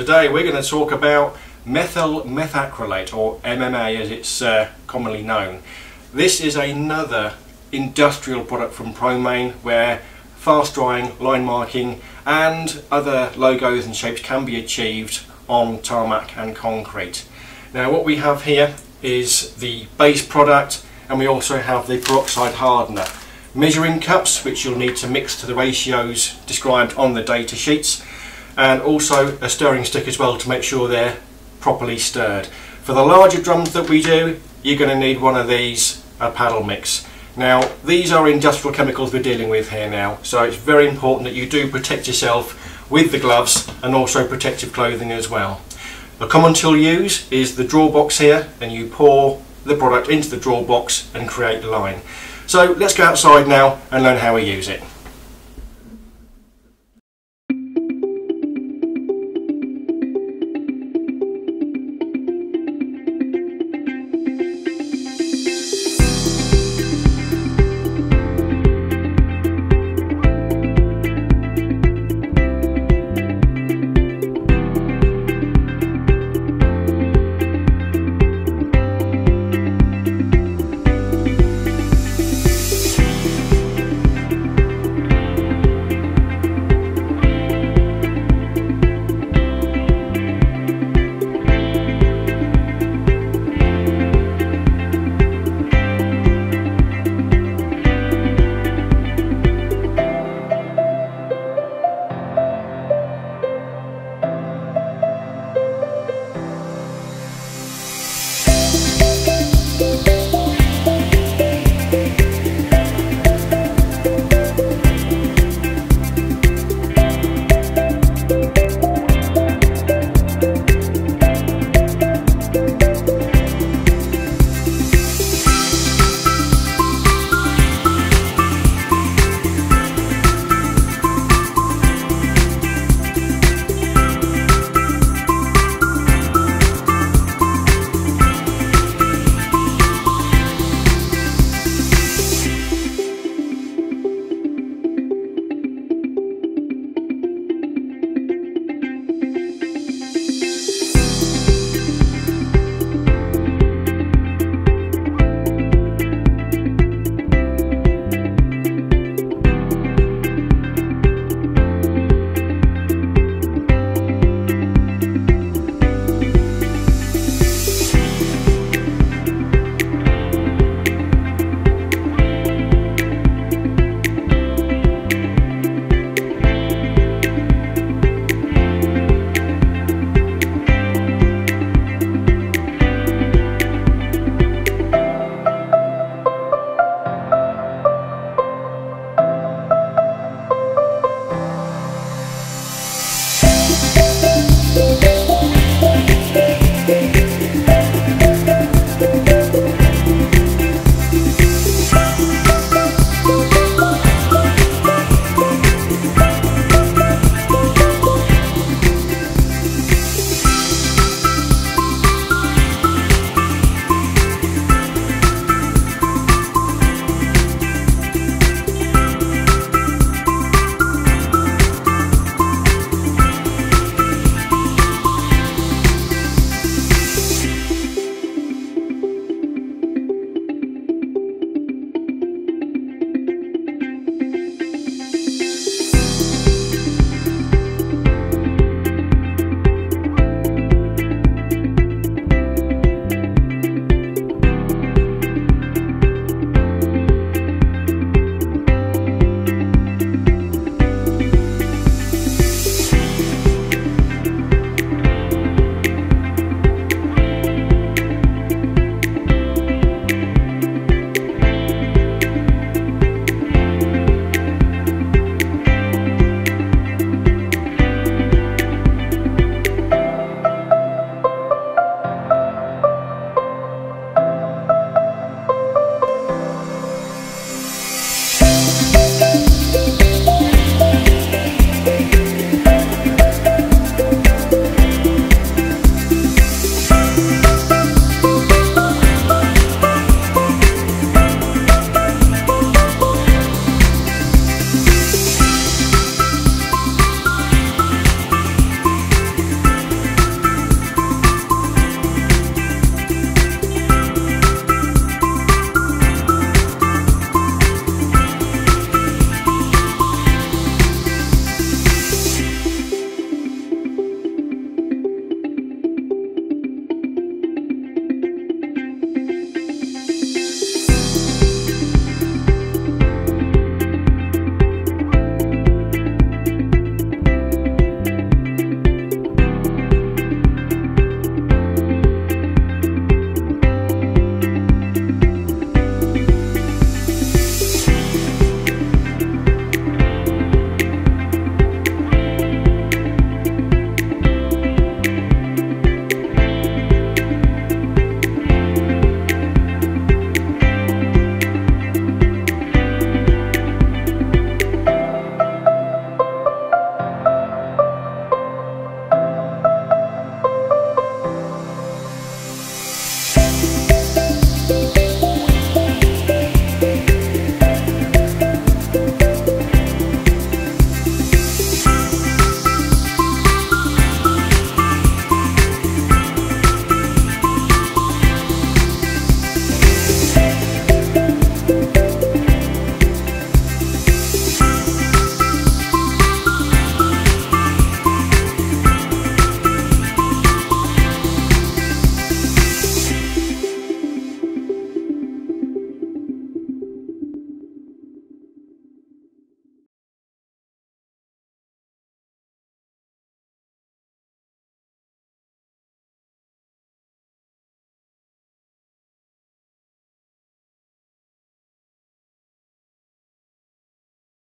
Today we're going to talk about methyl methacrylate, or MMA as it's commonly known. This is another industrial product from Promain where fast drying, line marking and other logos and shapes can be achieved on tarmac and concrete. Now what we have here is the base product, and we also have the peroxide hardener. Measuring cups, which you'll need to mix to the ratios described on the data sheets, and also a stirring stick as well to make sure they're properly stirred. For the larger drums that we do, you're going to need one of these, a paddle mix. Now these are industrial chemicals we're dealing with here now, so it's very important that you do protect yourself with the gloves and also protective clothing as well. The common tool use is the draw box here, and you pour the product into the draw box and create the line. So let's go outside now and learn how we use it.